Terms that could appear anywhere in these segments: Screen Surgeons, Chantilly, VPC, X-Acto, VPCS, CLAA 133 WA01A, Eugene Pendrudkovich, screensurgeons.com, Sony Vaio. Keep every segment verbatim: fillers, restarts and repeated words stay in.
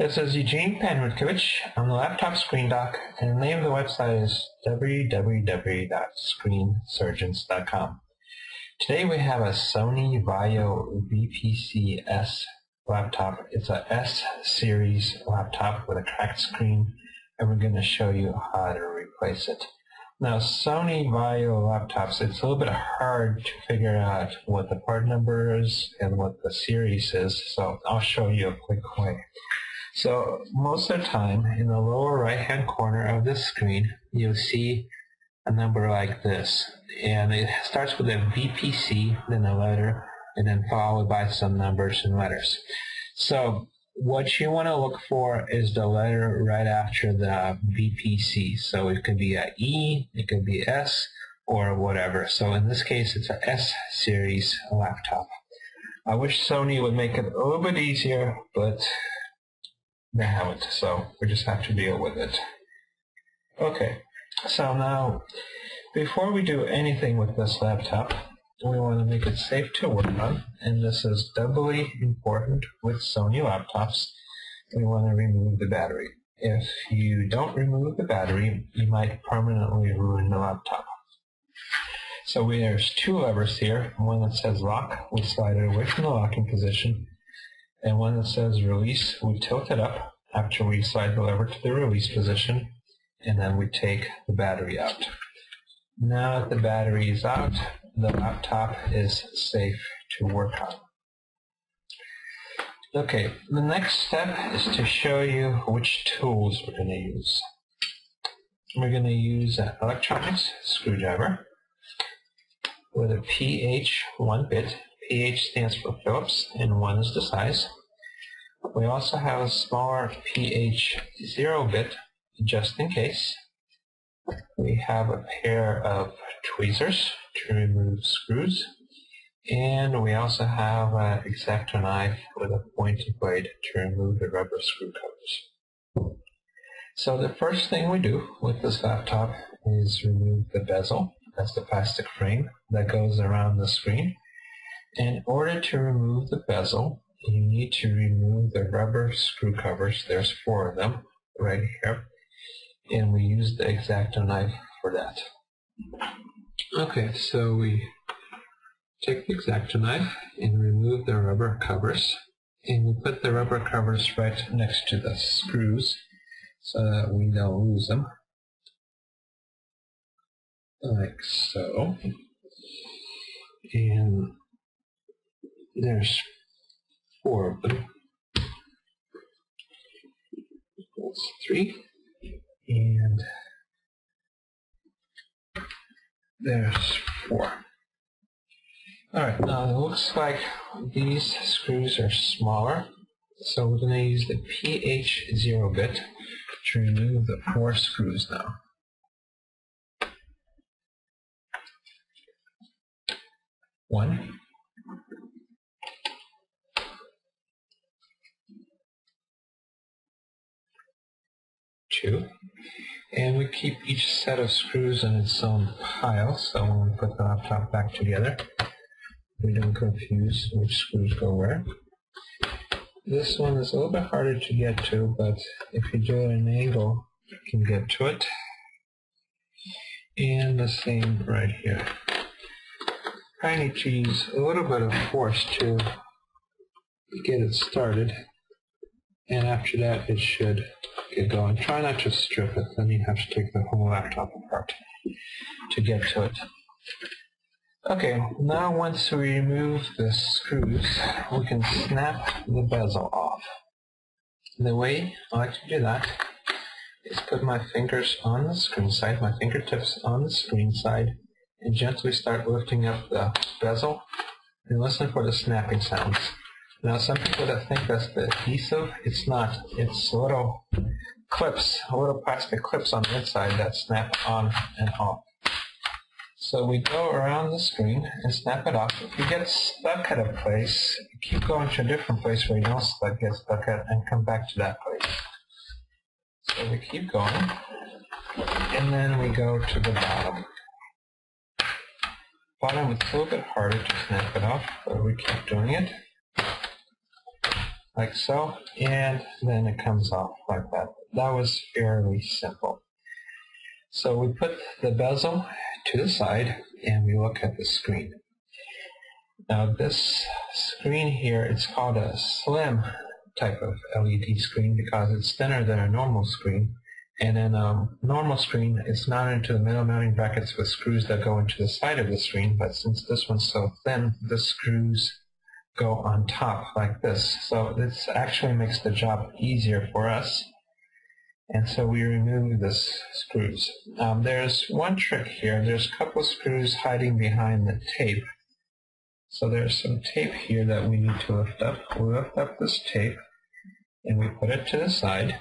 This is Eugene Pendrudkovich. I'm the laptop screen doc, and the name of the website is w w w dot screen surgeons dot com. Today we have a Sony Vaio V P C S laptop. It's a S series laptop with a cracked screen, and we're going to show you how to replace it. Now, Sony Vaio laptops, it's a little bit hard to figure out what the part number is and what the series is, so I'll show you a quick way. So most of the time, in the lower right-hand corner of this screen, you'll see a number like this, and it starts with a V P C, then a letter, and then followed by some numbers and letters. So what you want to look for is the letter right after the V P C. So it could be an E, it could be S, or whatever. So in this case, it's an S series laptop. I wish Sony would make it a little bit easier, but they haven't. So we just have to deal with it. Okay, so now, before we do anything with this laptop, we want to make it safe to work on, and this is doubly important with Sony laptops. We want to remove the battery. If you don't remove the battery, you might permanently ruin the laptop. So there's two levers here, one that says lock, we slide it away from the locking position, and one that says release, we tilt it up after we slide the lever to the release position, and then we take the battery out. Now that the battery is out, the laptop is safe to work on. Okay, the next step is to show you which tools we're going to use. We're going to use an electronics screwdriver with a P H one bit. P H stands for Phillips, and one is the size. We also have a smaller P H zero bit, just in case. We have a pair of tweezers to remove screws, and we also have an X-Acto knife with a pointed blade to remove the rubber screw covers. So the first thing we do with this laptop is remove the bezel. That's the plastic frame that goes around the screen. In order to remove the bezel, you need to remove the rubber screw covers. There's four of them right here, and we use the X-Acto knife for that. Okay, so we take the X-Acto knife and remove the rubber covers, and we put the rubber covers right next to the screws so that we don't lose them, like so. And there's four of them. That's three. And there's four. Alright, now it looks like these screws are smaller, so we're going to use the P H zero bit to remove the four screws now. One. Two. And we keep each set of screws in its own pile, so when we put the laptop back together, we don't confuse which screws go where. This one is a little bit harder to get to, but if you do it at an angle, you can get to it. And the same right here. I need to use a little bit of force to get it started, and after that it should get going. Try not to strip it, then you have to take the whole laptop apart to get to it. Okay, now once we remove the screws, we can snap the bezel off. The way I like to do that is put my fingers on the screen side, my fingertips on the screen side, and gently start lifting up the bezel and listen for the snapping sounds. Now, some people that think that's the adhesive, it's not. It's little clips, little plastic clips on the inside that snap on and off. So we go around the screen and snap it off. If you get stuck at a place, keep going to a different place where you don't get stuck at and come back to that place. So we keep going, and then we go to the bottom. Bottom, it's a little bit harder to snap it off, but we keep doing it. like so, and then it comes off like that. That was fairly simple. So we put the bezel to the side and we look at the screen. Now this screen here, it's called a slim type of L E D screen because it's thinner than a normal screen. And in a normal screen, it's mounted into the metal mounting brackets with screws that go into the side of the screen, but since this one's so thin, the screws go on top like this. So this actually makes the job easier for us. And so we remove the screws. Um, there's one trick here. There's a couple screws hiding behind the tape. So there's some tape here that we need to lift up. We lift up this tape and we put it to the side.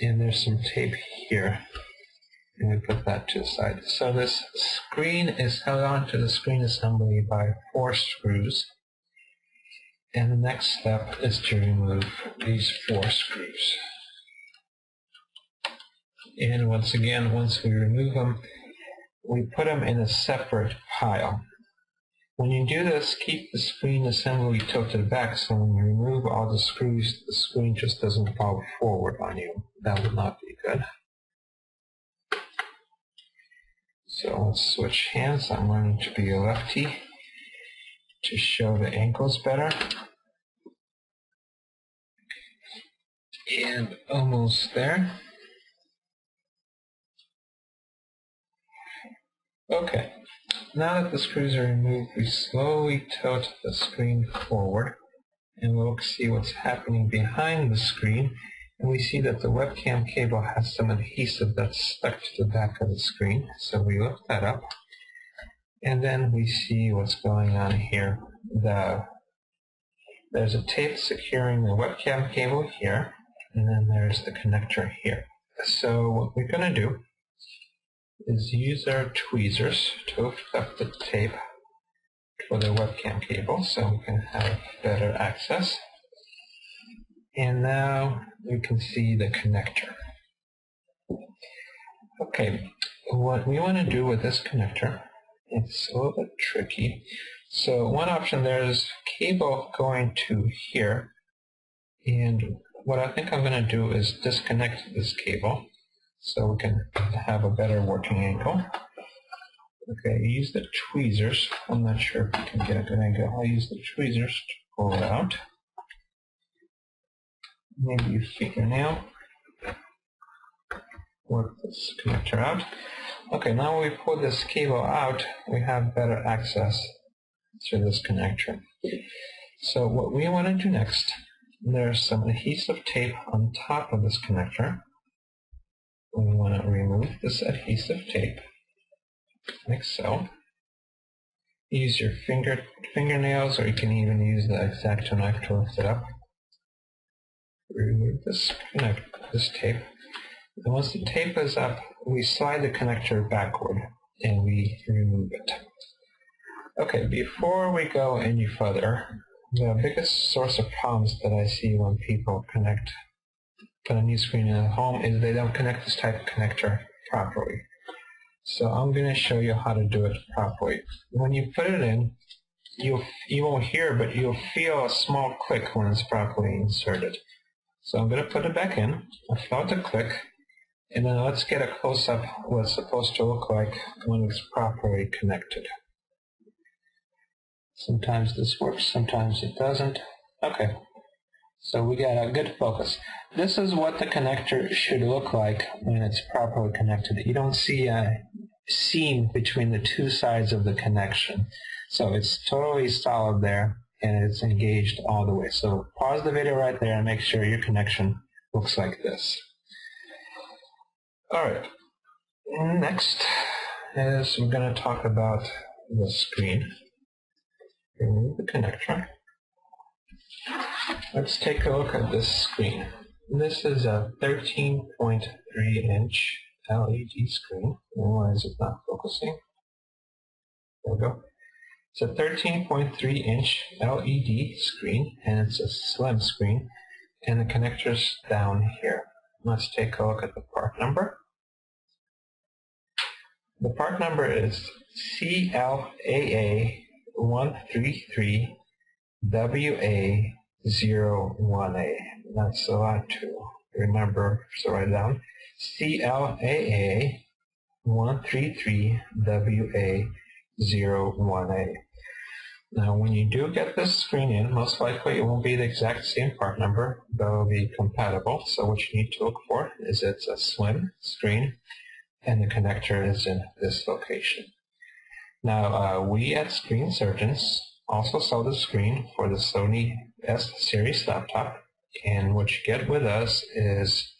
And there's some tape here. And we put that to the side. So this screen is held onto the screen assembly by four screws. And the next step is to remove these four screws. And once again, once we remove them, we put them in a separate pile. When you do this, keep the screen assembly tilted back so when you remove all the screws, the screen just doesn't fall forward on you. That would not be good. So let's switch hands. I'm learning to be a lefty to show the ankles better. And almost there. Okay, now that the screws are removed, we slowly tilt the screen forward and we'll see what's happening behind the screen, and we see that the webcam cable has some adhesive that's stuck to the back of the screen, so we lift that up and then we see what's going on here. The, there's a tape securing the webcam cable here, and then there's the connector here. So what we're going to do is use our tweezers to lift up the tape for the webcam cable so we can have better access. And now you can see the connector. Okay, what we want to do with this connector, it's a little bit tricky. So one option, there's cable going to here. And what I think I'm going to do is disconnect this cable, so we can have a better working angle. Okay, use the tweezers. I'm not sure if we can get a good angle. I'll use the tweezers to pull it out. Maybe your fingernail. Work this connector out. Okay, now we pull this cable out, we have better access through this connector. So what we want to do next, there's some adhesive tape on top of this connector. We want to remove this adhesive tape, like so. Use your finger fingernails, or you can even use the X-Acto knife to lift it up. Remove this connect, this tape. And once the tape is up, we slide the connector backward and we remove it. Okay, before we go any further, the biggest source of problems that I see when people connect put a new screen at home is they don't connect this type of connector properly. So I'm going to show you how to do it properly. When you put it in, you'll, you won't hear, but you'll feel a small click when it's properly inserted. So I'm going to put it back in. I felt a click, and then let's get a close-up what it's supposed to look like when it's properly connected. Sometimes this works, sometimes it doesn't. Okay. So we got a good focus. This is what the connector should look like when it's properly connected. You don't see a seam between the two sides of the connection. So it's totally solid there and it's engaged all the way. So pause the video right there and make sure your connection looks like this. All right, next is we're going to talk about the screen. Remove the connector. Let's take a look at this screen. This is a thirteen point three inch L E D screen. Why is it not focusing? There we go. It's a thirteen point three inch L E D screen, and it's a slim screen, and the connector's down here. Let's take a look at the part number. The part number is C L A A one three three W A zero zero A zero one A. That's a lot to remember, so write down C L A A one three three W A zero one A. Now when you do get this screen in, most likely it won't be the exact same part number, but it will be compatible. So what you need to look for is it's a slim screen and the connector is in this location. Now uh, we at Screen Surgeons also sell the screen for the Sony S series laptop, and what you get with us is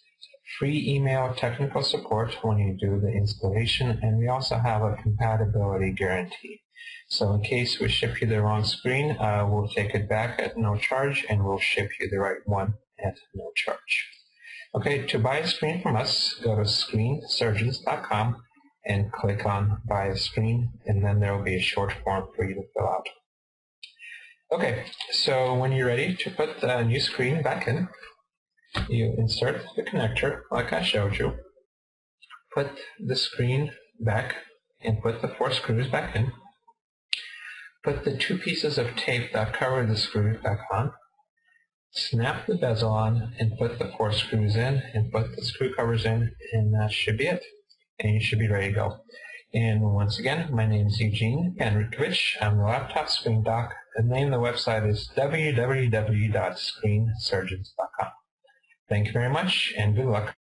free email technical support when you do the installation, and we also have a compatibility guarantee. So in case we ship you the wrong screen, uh, we'll take it back at no charge, and we'll ship you the right one at no charge. Okay, to buy a screen from us, go to screen surgeons dot com and click on Buy a Screen, and then there will be a short form for you to fill out. Okay, so when you're ready to put the new screen back in, you insert the connector like I showed you, put the screen back and put the four screws back in, put the two pieces of tape that cover the screw back on, snap the bezel on and put the four screws in and put the screw covers in, and that should be it. And you should be ready to go. And once again, my name is Eugene Pendrudkovich. I'm the laptop screen doc. The name of the website is w w w dot screen surgeons dot com. Thank you very much, and good luck.